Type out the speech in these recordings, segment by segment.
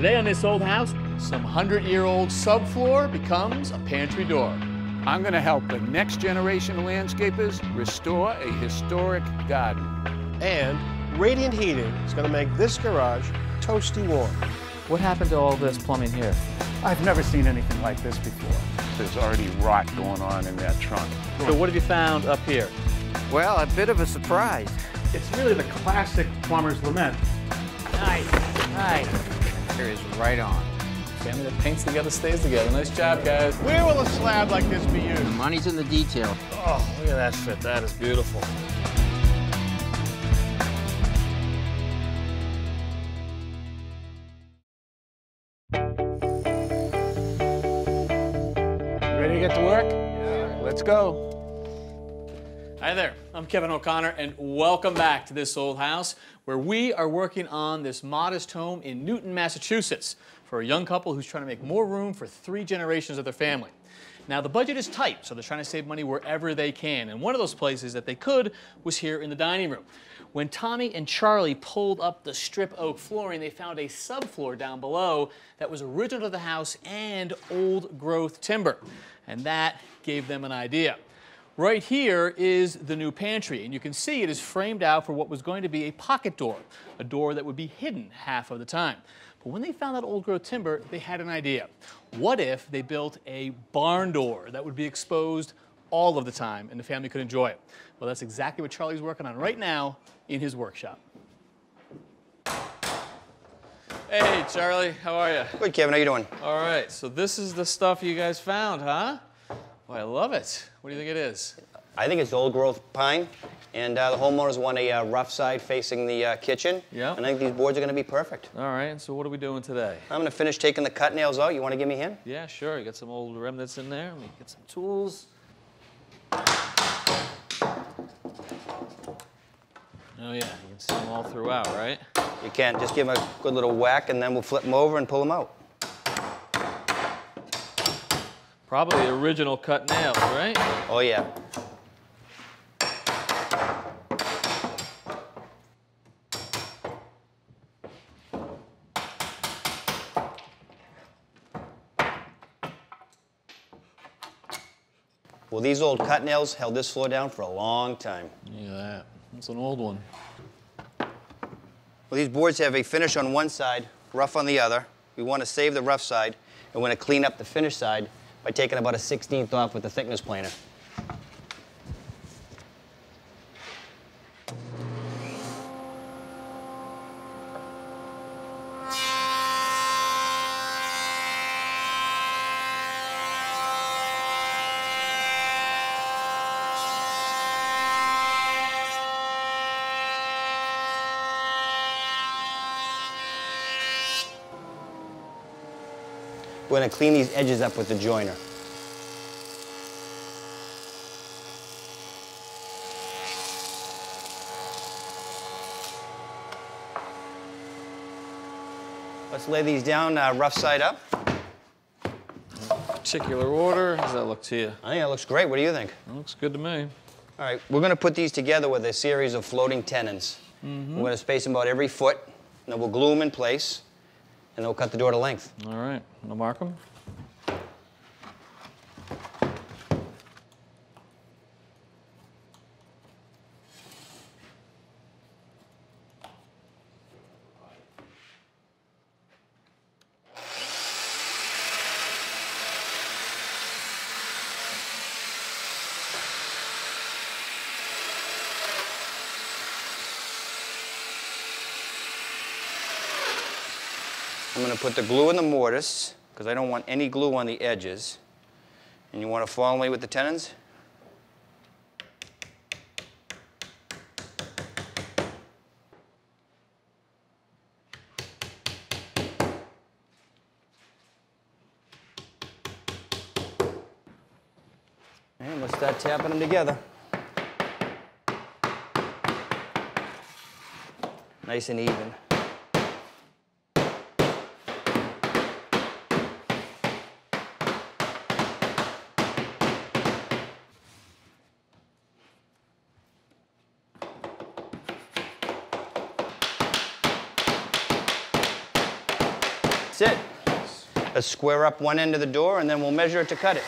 Today on This Old House, some 100-year-old subfloor becomes a pantry door. I'm going to help the next generation of landscapers restore a historic garden. And radiant heating is going to make this garage toasty warm. What happened to all this plumbing here? I've never seen anything like this before. There's already rot going on in that trunk. So what have you found up here? Well, a bit of a surprise. It's really the classic plumber's lament. Nice, nice. Here is right on. Family that paints together stays together. Nice job, guys. Where will a slab like this be used? The money's in the detail. Oh, look at that fit. That is beautiful. Ready to get to work? Yeah. Let's go. Hi there, I'm Kevin O'Connor, and welcome back to This Old House, where we are working on this modest home in Newton, Massachusetts, for a young couple who's trying to make more room for three generations of their family. Now, the budget is tight, so they're trying to save money wherever they can, and one of those places that they could was here in the dining room. When Tommy and Charlie pulled up the strip oak flooring, they found a subfloor down below that was original to the house and old-growth timber, and that gave them an idea. Right here is the new pantry, and you can see it is framed out for what was going to be a pocket door, a door that would be hidden half of the time. But when they found that old-growth timber, they had an idea. What if they built a barn door that would be exposed all of the time and the family could enjoy it? Well, that's exactly what Charlie's working on right now in his workshop. Hey, Charlie, how are you? Good, Kevin, how you doing? All right, so this is the stuff you guys found, huh? Oh, I love it. What do you think it is? I think it's old-growth pine, and the homeowners want a rough side facing the kitchen. Yeah. And I think these boards are going to be perfect. All right. So what are we doing today? I'm going to finish taking the cut nails out. You want to give me a hand? Yeah, sure. You got some old remnants in there. Let me get some tools. Oh yeah, you can see them all throughout, right? You can. Just give them a good little whack, and then we'll flip them over and pull them out. Probably original cut nails, right? Oh, yeah. Well, these old cut nails held this floor down for a long time. Look at that. That's an old one. Well, these boards have a finish on one side, rough on the other. We want to save the rough side, and we want to clean up the finish side by taking about a 1/16 off with the thickness planer. We're going to clean these edges up with the joiner. Let's lay these down rough side up. Particular order. How does that look to you? I think that looks great. What do you think? It looks good to me. All right, we're going to put these together with a series of floating tenons. Mm-hmm. We're going to space them about every foot, and then we'll glue them in place. And they'll cut the door to length. All right, I'll mark them. I'm going to put the glue in the mortise, because I don't want any glue on the edges. And you want to fall in with the tenons? And let's start tapping them together. Nice and even. That's it. Let's square up one end of the door, and then we'll measure it to cut it.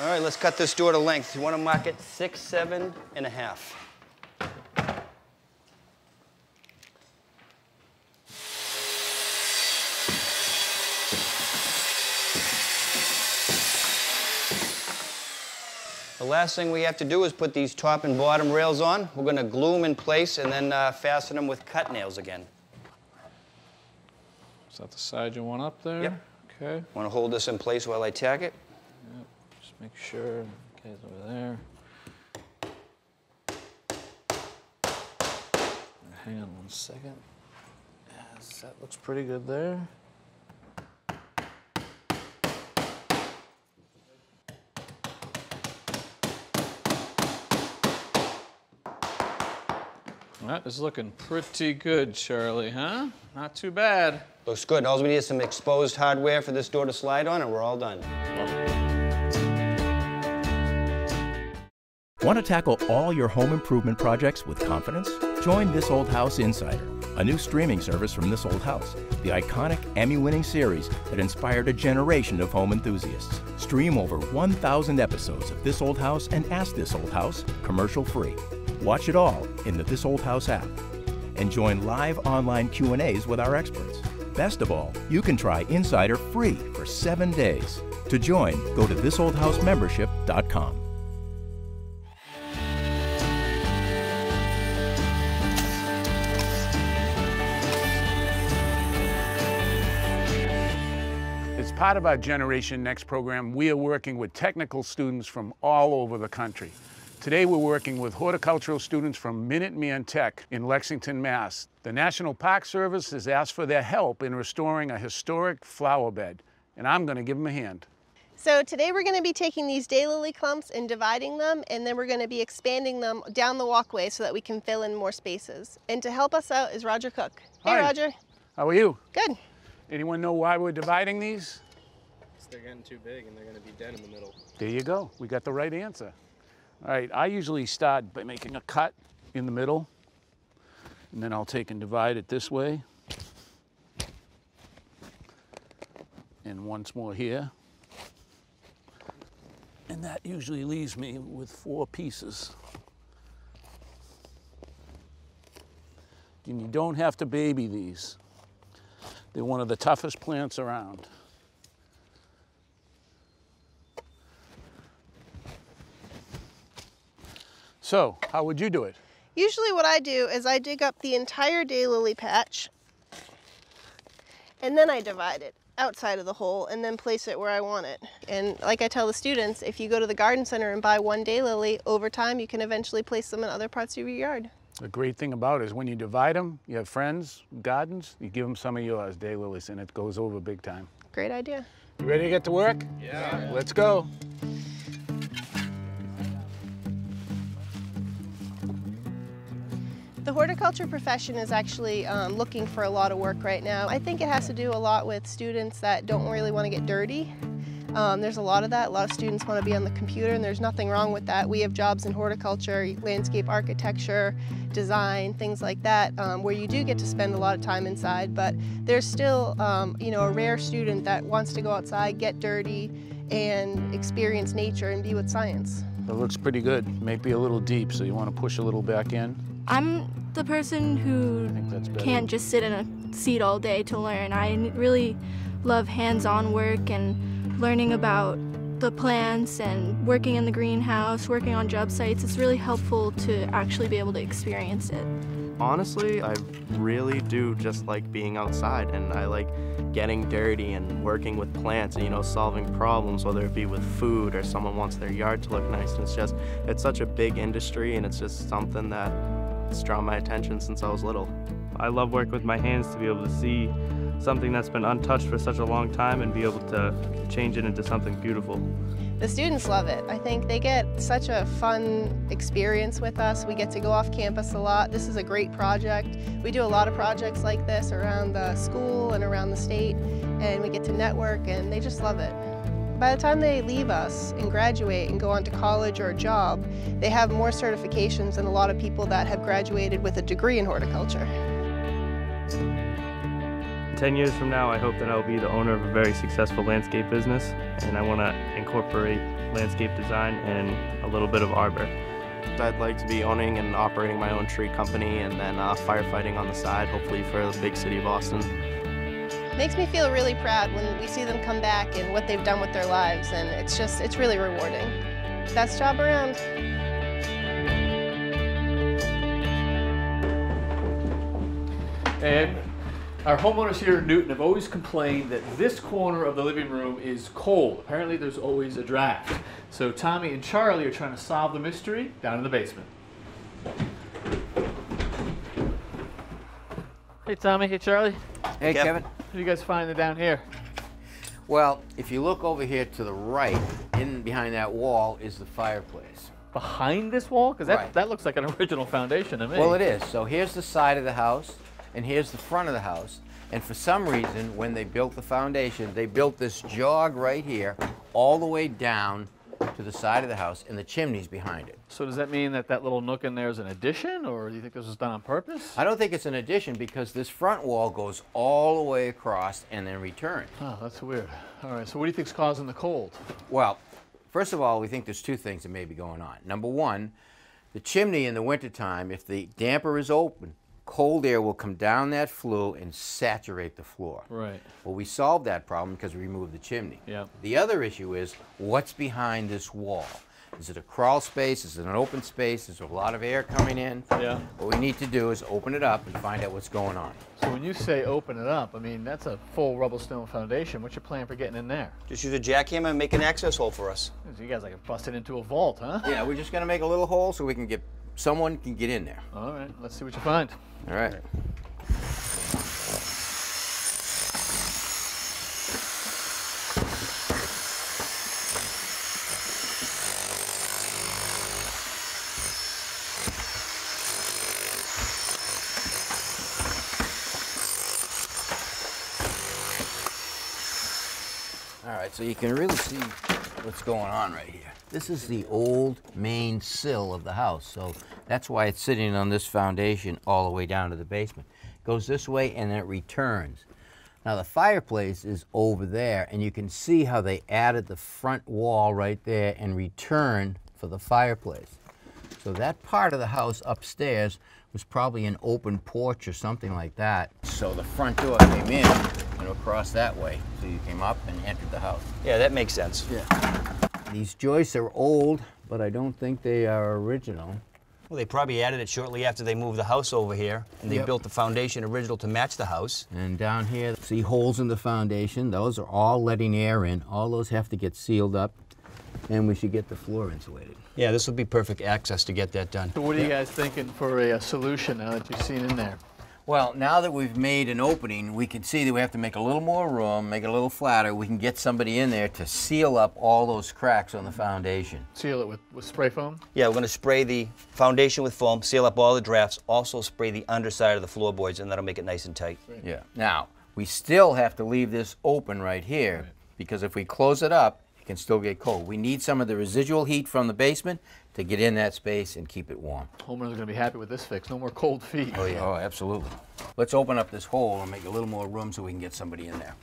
All right, let's cut this door to length. You want to mark it 6, 7 and a half. The last thing we have to do is put these top and bottom rails on. We're going to glue them in place and then fasten them with cut nails again. Is that the side you want up there? Yep. Okay. Want to hold this in place while I tack it? Yep. Just make sure. Okay, it's over there. Hang on one second. Yes, that looks pretty good there. That is looking pretty good, Charlie, huh? Not too bad. Looks good. All we need is some exposed hardware for this door to slide on, and we're all done. Want to tackle all your home improvement projects with confidence? Join This Old House Insider, a new streaming service from This Old House, the iconic Emmy-winning series that inspired a generation of home enthusiasts. Stream over 1,000 episodes of This Old House and Ask This Old House, commercial-free. Watch it all in the This Old House app and join live online Q&As with our experts. Best of all, you can try Insider free for 7 days. To join, go to thisoldhousemembership.com. As part of our Generation Next program, we are working with technical students from all over the country. Today we're working with horticultural students from Minuteman Tech in Lexington, Mass. The National Park Service has asked for their help in restoring a historic flower bed, and I'm going to give them a hand. So today we're going to be taking these daylily clumps and dividing them, and then we're going to be expanding them down the walkway so that we can fill in more spaces. And to help us out is Roger Cook. Hey, hi. Roger. How are you? Good. Anyone know why we're dividing these? Because they're getting too big and they're going to be dead in the middle. There you go. We got the right answer. All right, I usually start by making a cut in the middle, and then I'll take and divide it this way. And once more here. And that usually leaves me with 4 pieces. And you don't have to baby these. They're one of the toughest plants around. So, how would you do it? Usually what I do is I dig up the entire daylily patch, and then I divide it outside of the hole and then place it where I want it. And like I tell the students, if you go to the garden center and buy one daylily, over time you can eventually place them in other parts of your yard. The great thing about it is when you divide them, you have friends, gardens, you give them some of yours, daylilies, and it goes over big time. Great idea. You ready to get to work? Yeah. Let's go. The horticulture profession is actually looking for a lot of work right now. I think it has to do a lot with students that don't really want to get dirty. There's a lot of that. A lot of students want to be on the computer, and there's nothing wrong with that. We have jobs in horticulture, landscape architecture, design, things like that, where you do get to spend a lot of time inside. But there's still, you know, a rare student that wants to go outside, get dirty, and experience nature and be with science. It looks pretty good. Might be a little deep, so you want to push a little back in. I'm the person who can't just sit in a seat all day to learn. I really love hands-on work and learning about the plants and working in the greenhouse, working on job sites. It's really helpful to actually be able to experience it. Honestly, I really do just like being outside, and I like getting dirty and working with plants and, you know, solving problems, whether it be with food or someone wants their yard to look nice. And it's such a big industry, and it's just something that's drawn my attention since I was little. I love working with my hands to be able to see something that's been untouched for such a long time and be able to change it into something beautiful. The students love it. I think they get such a fun experience with us. We get to go off campus a lot. This is a great project. We do a lot of projects like this around the school and around the state, and we get to network, and they just love it. By the time they leave us and graduate and go on to college or a job, they have more certifications than a lot of people that have graduated with a degree in horticulture. 10 years from now, I hope that I'll be the owner of a very successful landscape business, and I want to incorporate landscape design and a little bit of arbor. I'd like to be owning and operating my own tree company, and then firefighting on the side, hopefully for the big city of Boston. It makes me feel really proud when we see them come back and what they've done with their lives, and it's really rewarding. Best job around. And our homeowners here in Newton have always complained that this corner of the living room is cold. Apparently there's always a draft. So Tommy and Charlie are trying to solve the mystery down in the basement. Hey Tommy, hey Charlie. Hey Kevin. What do you guys find down here? Well, if you look over here to the right, in behind that wall is the fireplace. Behind this wall? Because that looks like an original foundation to me. Well, it is. So here's the side of the house, and here's the front of the house. And for some reason, when they built the foundation, they built this jog right here, all the way down to the side of the house, and the chimney's behind it. So does that mean that that little nook in there is an addition, or do you think this was done on purpose? I don't think it's an addition, because this front wall goes all the way across and then returns. Oh, that's weird. All right, so what do you think's causing the cold? Well, first of all, we think there's two things that may be going on. Number one, the chimney in the wintertime, if the damper is open, cold air will come down that flue and saturate the floor. Right. Well, we solved that problem because we removed the chimney. Yeah. The other issue is, what's behind this wall? Is it a crawl space? Is it an open space? Is there a lot of air coming in? Yeah. What we need to do is open it up and find out what's going on. So when you say open it up, I mean, that's a full rubble stone foundation. What's your plan for getting in there? Just use a jackhammer and make an access hole for us. So you guys like busted into a vault, huh? Yeah, we're just gonna make a little hole so we can get, someone can get in there. All right, let's see what you find. All right. All right, so you can really see what's going on right here. This is the old main sill of the house, so that's why it's sitting on this foundation all the way down to the basement. It goes this way and then it returns. Now the fireplace is over there, and you can see how they added the front wall right there and return for the fireplace. So that part of the house upstairs was probably an open porch or something like that. So the front door came in and across that way, so you came up and entered the house. Yeah, that makes sense. Yeah. These joists are old, but I don't think they are original. Well, they probably added it shortly after they moved the house over here, and they built the foundation original to match the house. And down here, see holes in the foundation. Those are all letting air in. All those have to get sealed up, and we should get the floor insulated. Yeah, this would be perfect access to get that done. So what are you guys thinking for a solution now that you've seen in there? Well, now that we've made an opening, we can see that we have to make a little more room, make it a little flatter. We can get somebody in there to seal up all those cracks on the foundation. Seal it with spray foam? Yeah, we're going to spray the foundation with foam, seal up all the drafts, also spray the underside of the floorboards, and that'll make it nice and tight. Right. Yeah. Now, we still have to leave this open right here, because if we close it up, it can still get cold. We need some of the residual heat from the basement to get in that space and keep it warm. Homeowners are going to be happy with this fix. No more cold feet. Oh, yeah. Oh, absolutely. Let's open up this hole and make a little more room so we can get somebody in there.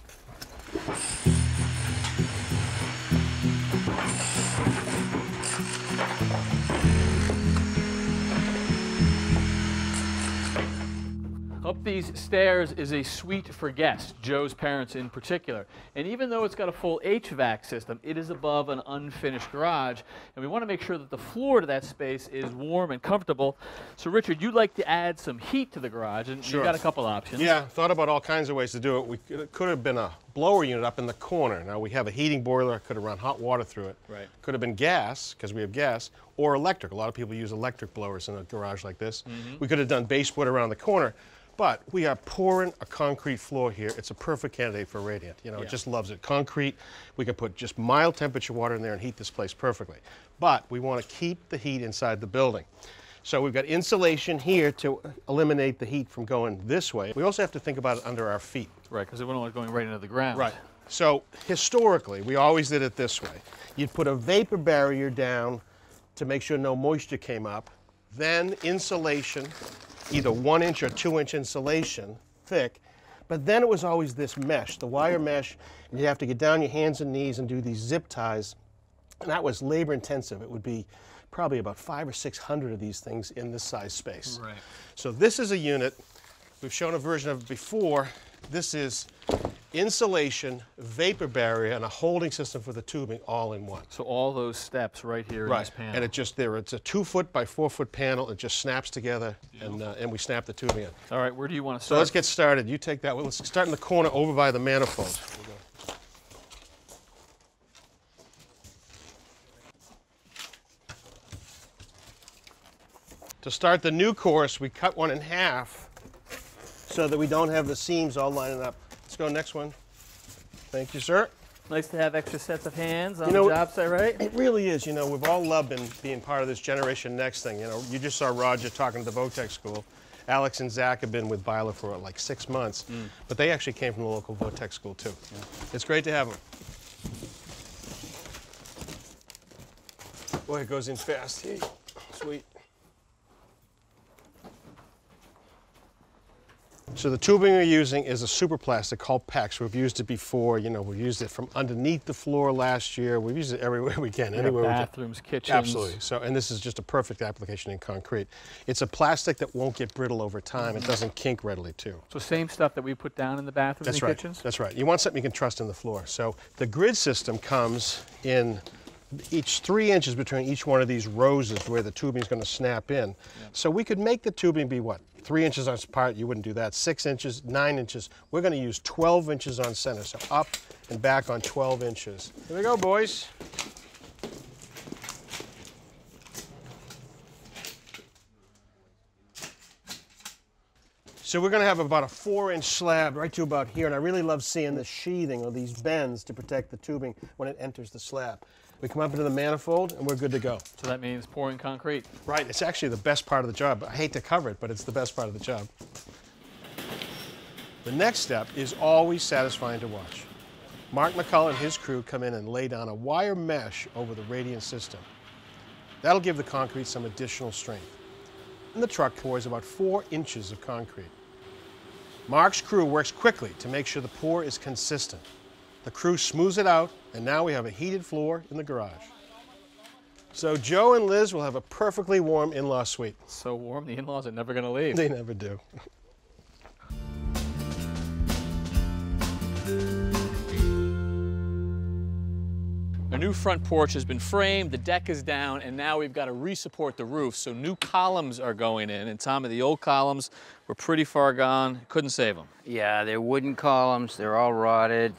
Up these stairs is a suite for guests, Joe's parents in particular. And even though it's got a full HVAC system, it is above an unfinished garage, and we want to make sure that the floor to that space is warm and comfortable. So Richard, you'd like to add some heat to the garage, and you've got a couple options. Yeah, thought about all kinds of ways to do it. It could have been a blower unit up in the corner. Now we have a heating boiler, could have run hot water through it. Right. Could have been gas, because we have gas, or electric. A lot of people use electric blowers in a garage like this. We could have done baseboard around the corner. But we are pouring a concrete floor here. It's a perfect candidate for radiant. You know, it just loves it. Concrete, we can put just mild temperature water in there and heat this place perfectly. But we want to keep the heat inside the building. So we've got insulation here to eliminate the heat from going this way. We also have to think about it under our feet. Right, because it wouldn't want it going right into the ground. Right. So historically, we always did it this way. You'd put a vapor barrier down to make sure no moisture came up, then insulation, either 1 inch or 2 inch insulation thick, but then it was always this mesh, the wire mesh, and you'd have to get down your hands and knees and do these zip ties, and that was labor intensive. It would be probably about 500 or 600 of these things in this size space. Right. So this is a unit, we've shown a version of it before. This is insulation, vapor barrier, and a holding system for the tubing all in one. So all those steps right here in this panel. And it just there, it's a 2-foot by 4-foot panel. It just snaps together, and we snap the tubing in. All right, where do you want to start? So let's get started. You take that one. Let's start in the corner over by the manifold. To start the new course, we cut one in half so that we don't have the seams all lining up. Let's go next one. Thank you, sir. Nice to have extra sets of hands on the job site, right? It really is. You know, we've all loved being part of this Generation Next thing. You know, you just saw Roger talking to the Votech school. Alex and Zach have been with Bilo for like 6 months, but they actually came from the local Votech school too. Yeah. It's great to have them. Boy, it goes in fast. Hey, sweet. So the tubing we're using is a super plastic called PEX. We've used it before. You know, we've used it from underneath the floor last year. We've used it everywhere we can. Anywhere bathrooms, kitchens. Absolutely. So, and this is just a perfect application in concrete. It's a plastic that won't get brittle over time. It doesn't kink readily, too. So same stuff that we put down in the bathrooms and kitchens? That's right. You want something you can trust in the floor. So the grid system comes in each 3 inches between each one of these rows is where the tubing is going to snap in. Yep. So we could make the tubing be what? 3 inches on part, you wouldn't do that. 6 inches, 9 inches. We're going to use 12 inches on center, so up and back on 12 inches. Here we go, boys. So we're going to have about a 4-inch slab right to about here, and I really love seeing the sheathing or these bends to protect the tubing when it enters the slab. We come up into the manifold, and we're good to go. So that means pouring concrete. Right. It's actually the best part of the job. I hate to cover it, but it's the best part of the job. The next step is always satisfying to watch. Mark McCullough and his crew come in and lay down a wire mesh over the radiant system. That'll give the concrete some additional strength. And the truck pours about 4 inches of concrete. Mark's crew works quickly to make sure the pour is consistent. The crew smooths it out, and now we have a heated floor in the garage. So Joe and Liz will have a perfectly warm in-law suite. So warm, the in-laws are never going to leave. They never do. Our new front porch has been framed, the deck is down, and now we've got to re-support the roof, so new columns are going in. And Tommy, the old columns were pretty far gone, couldn't save them. Yeah, they're wooden columns, they're all rotted.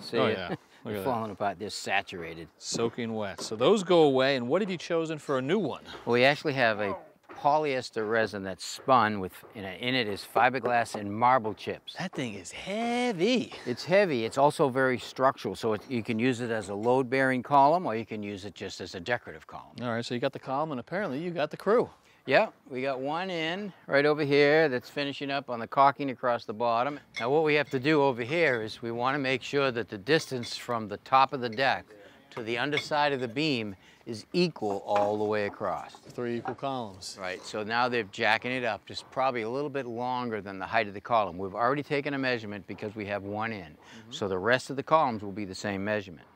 See, they're falling apart, they're saturated. Soaking wet. So those go away, and what have you chosen for a new one? Well, we actually have a polyester resin that's spun with, in it is fiberglass and marble chips. That thing is heavy. It's heavy. It's also very structural, so you can use it as a load-bearing column, or you can use it just as a decorative column. All right, so you got the column, and apparently you got the crew. Yeah, we got one in right over here that's finishing up on the caulking across the bottom. Now what we have to do over here is we want to make sure that the distance from the top of the deck to the underside of the beam is equal all the way across. 3 equal columns. Right, so now they're jacking it up just probably a little bit longer than the height of the column. We've already taken a measurement because we have one in. So the rest of the columns will be the same measurement.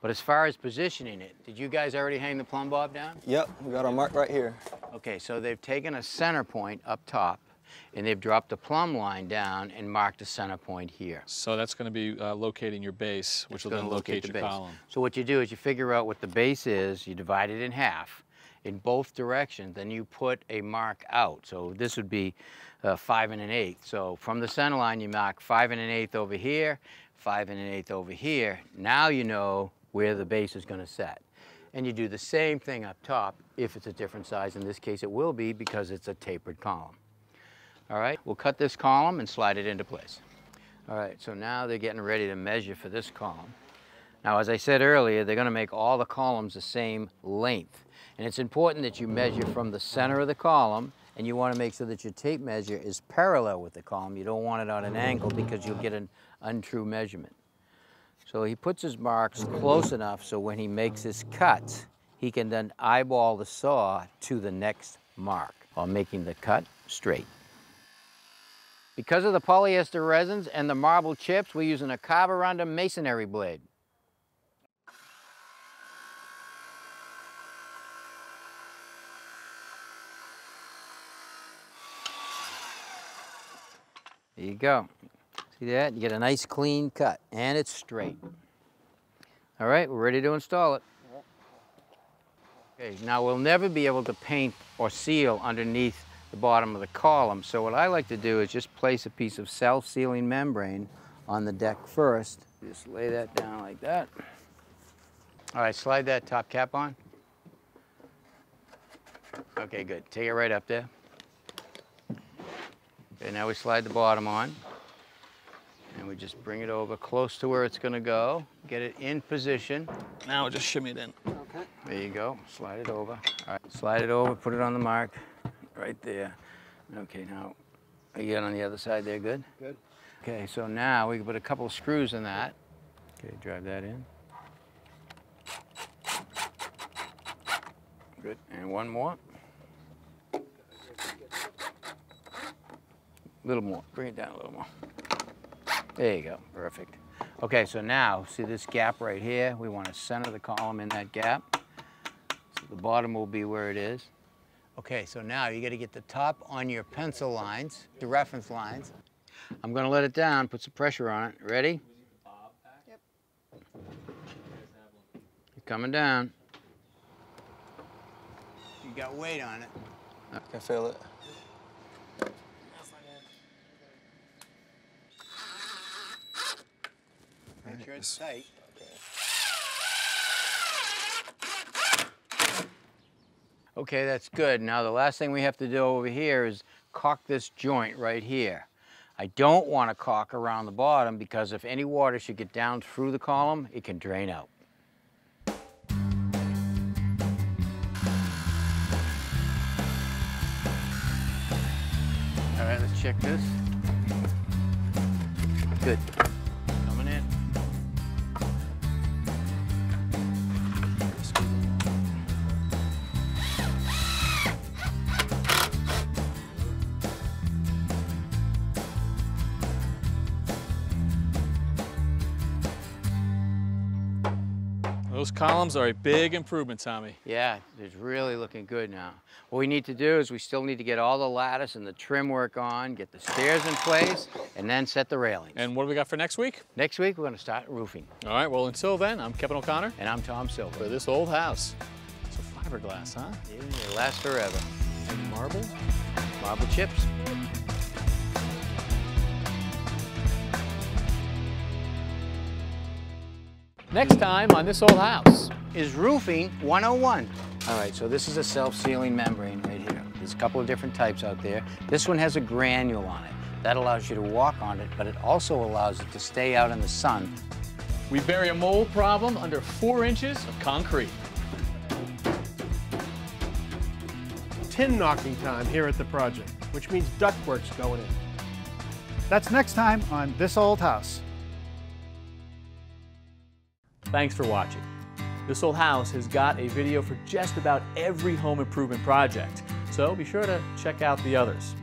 But as far as positioning it, did you guys already hang the plumb bob down? Yep, we got our mark right here. Okay, so they've taken a center point up top, and they've dropped the plumb line down and marked a center point here. So that's going to be locating your base, which will then locate your column. So what you do is you figure out what the base is, you divide it in half in both directions, then you put a mark out. So this would be 5 1/8. So from the center line, you mark 5 1/8 over here, 5 1/8 over here. Now you know where the base is going to set. And you do the same thing up top if it's a different size. In this case, it will be because it's a tapered column. All right, we'll cut this column and slide it into place. All right, so now they're getting ready to measure for this column. Now, as I said earlier, they're going to make all the columns the same length. And it's important that you measure from the center of the column, and you want to make sure that your tape measure is parallel with the column. You don't want it on an angle because you'll get an untrue measurement. So he puts his marks close enough so when he makes his cuts, he can then eyeball the saw to the next mark while making the cut straight. Because of the polyester resins and the marble chips, we're using a carborundum masonry blade. There you go. See that? You get a nice clean cut, and it's straight. All right, we're ready to install it. Okay, now we'll never be able to paint or seal underneath the bottom of the column, so what I like to do is just place a piece of self-sealing membrane on the deck first. Just lay that down like that. All right, slide that top cap on. Okay, good. Take it right up there. Okay, now we slide the bottom on, and we just bring it over close to where it's going to go, get it in position. Now we'll just shimmy it in. Okay. There you go. Slide it over. All right, slide it over, put it on the mark right there. Okay, now you got on the other side there, good? Good. Okay, so now we can put a couple of screws in that. Okay, drive that in. Good, and one more. A little more, bring it down a little more. There you go, perfect. Okay, so now, see this gap right here? We want to center the column in that gap. So the bottom will be where it is. Okay, so now you gotta get the top on your pencil lines, the reference lines. I'm gonna let it down, put some pressure on it. Ready? Yep. You're coming down. You got weight on it. I can feel it. Make sure it's tight. Okay. Okay, that's good. Now the last thing we have to do over here is caulk this joint right here. I don't want to caulk around the bottom because if any water should get down through the column, it can drain out. All right, let's check this. Good. Those columns are a big improvement, Tommy. Yeah, it's really looking good now. What we need to do is we still need to get all the lattice and the trim work on, get the stairs in place, and then set the railings. And what do we got for next week? Next week, we're gonna start roofing. All right, well, until then, I'm Kevin O'Connor. And I'm Tom Silva. For This Old House. It's a fiberglass, huh? Yeah, it lasts forever. And marble? Marble chips. Next time on This Old House is Roofing 101. All right, so this is a self-sealing membrane right here. There's a couple of different types out there. This one has a granule on it. That allows you to walk on it, but it also allows it to stay out in the sun. We bury a mold problem under 4 inches of concrete. Tin knocking time here at the project, which means ductwork's going in. That's next time on This Old House. Thanks for watching. This Old House has got a video for just about every home improvement project, so be sure to check out the others.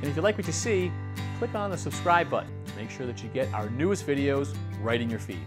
And if you'd like what you see, click on the subscribe button to make sure that you get our newest videos right in your feed.